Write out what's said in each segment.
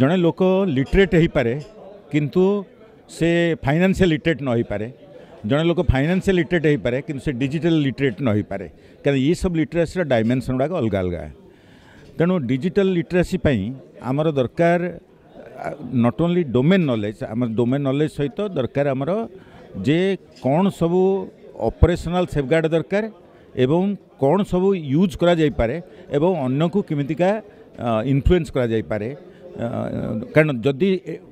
जड़े लोक लिटरेट हो पारे किंतु से फाइनेंशियल लिटरेट न हो पारे, जड़े लोक फाइनेंशियल लिटरेट हो पारे किंतु से डिजिटल लिटरेट न हो पारे, कारण ये सब लिटरेसी डायमेंशन गुड़ाक अलग अलग है। तेणु डिजिटल लिटरेसी आमर दरकार नॉट ओनली डोमेन नॉलेज, आम डोमेन नॉलेज सहित दरकार आमर जे कौन सबू ऑपरेशनल सेफगार्ड दरकार एवं कौन सबू यूज करा जाई पारे एवं अन्य को केमितिका इन्फ्लुएंस करा जाई पारे, कारण जदि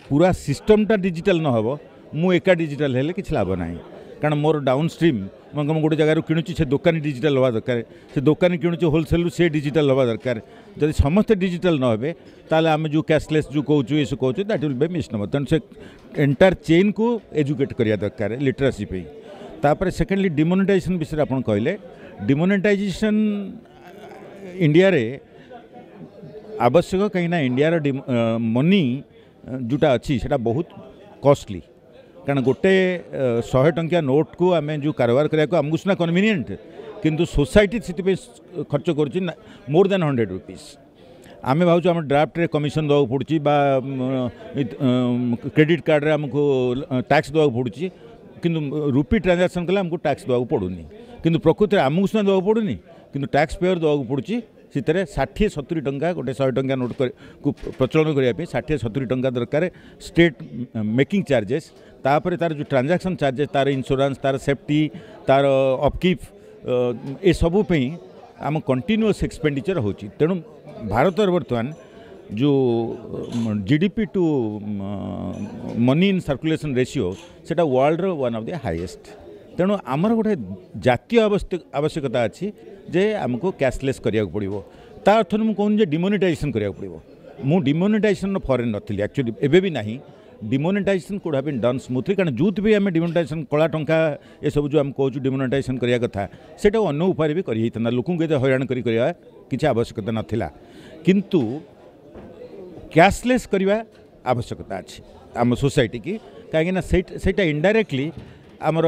पूरा सिस्टमटा डिजिटल न हो मु एका डिजिटल हेले किछ लाभ नाही, कारण मोर डाउनस्ट्रीम मैं गोटे जगार किणुची से दुकानी डिजिटल हवा दरकार, से दुकानी किणुची होलसेल से डिजिटल हवा दरकार, जब समस्ते डिजिटल न होबे ताले आम जो कैशलेस जो कहूँ ये सब कहूँ that will be miss number. तेणु से एंटायर चेन को एजुकेट करिया दरकार लिटरेसी पे। तापर सेकेंडली डिमोनेटाइजेशन विषय आप कहले, डिमोनेटाइजेशन इंडिया रे आवश्यक कहीं ना इंडियार मनी जोटा अच्छी से बहुत कॉस्टली, कारण गोटे 100 टंकिया नोट को आम जो कारबार कराया आमको सीना कन्वीनियंट किंतु सोसाइटी से खर्च करुच्ची मोर देन 100 रुपीज। आम भाव आम ड्राफ्ट रे कमिशन दवा पड़ी बा क्रेडिट कार्ड रे आमको टैक्स दवा पड़ी, किंतु रुपी ट्रांजाक्शन कले आमको टैक्स दवा पड़ूनी, किंतु प्रकृति आमको सीना दवा पड़ूनी किंतु टैक्स पेयर दवा पड़ी, से 60-70 टंका गोटे 100 टंका नोट को प्रचलन करने 60-70 टंका दरकार स्टेट मेकिंग चार्जेस, तापर तार जो ट्रांजाक्शन चार्जेस तार इंश्योरेंस तार सेफ्टी तार अपकीप ए सबूप आम कंटिन्यूअस एक्सपेंडिचर होची। तेणु भारत वर्तमान जो GDP to money in circulation ratio से वर्ल्ड रो वन ऑफ द हाईएस्ट। तेणु आमर गोटे जातीय आवश्यकता अच्छी जे आमको कैशलेस करिया पड़ो, ता अर्थ मुझे कहूँ डिमोनेटाइजेशन करिया पड़ो। मु डिमोनेटाइजेशन फॉरेन नथिली एक्चुअली, एबे भी नहीं। Demonetisation could have been done smoothly, कारण जो भी आम डिमोनेटाइजेशन कला टंका ये सब जो आम कहूँ डिमोनेटाइजेशन करिया कथा सेटा अन्य उपाय भी करता, लोक हैरान करिया किसी आवश्यकता नाथिला, किंतु कैशलेस करिया आवश्यकता अच्छी आम सोसाइटी की, कहीं सेटा इनडायरेक्टली आमर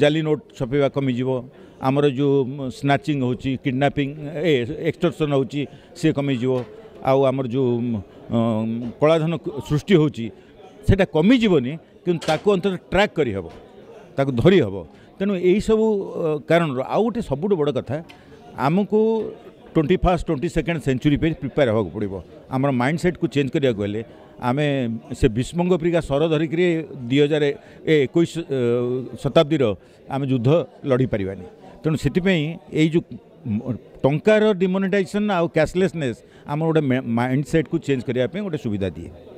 जाली नोट छपेवा कमिज, आमर जो स्नाचिंग होची किडनैपिंग एक्सटर्सन होची से कमिज, आउ आमर जो कलाधन सृष्टि होची सेटा कमिजनी किंतु ताको अंतर ट्रैक करी हबो, ताको धरी हबो। तेणु यही सब कारण आउ गोटे सबुठ बड़ कथा आमको 21st 22nd सेंचुरी पे प्रिपेयर होगा पड़ो। आम माइंड सेट को चेंज करिया गले आम से विश्वंगप्रिका सर धरिक 2021 शताब्दी आम युद्ध लड़ी पारानी। तेणु से जो टंकार डिमोनेटाइजेशन आउ कैशलेसनेस आम गोटे माइंड सेट को चेंज करने गोटे सुविधा दिए।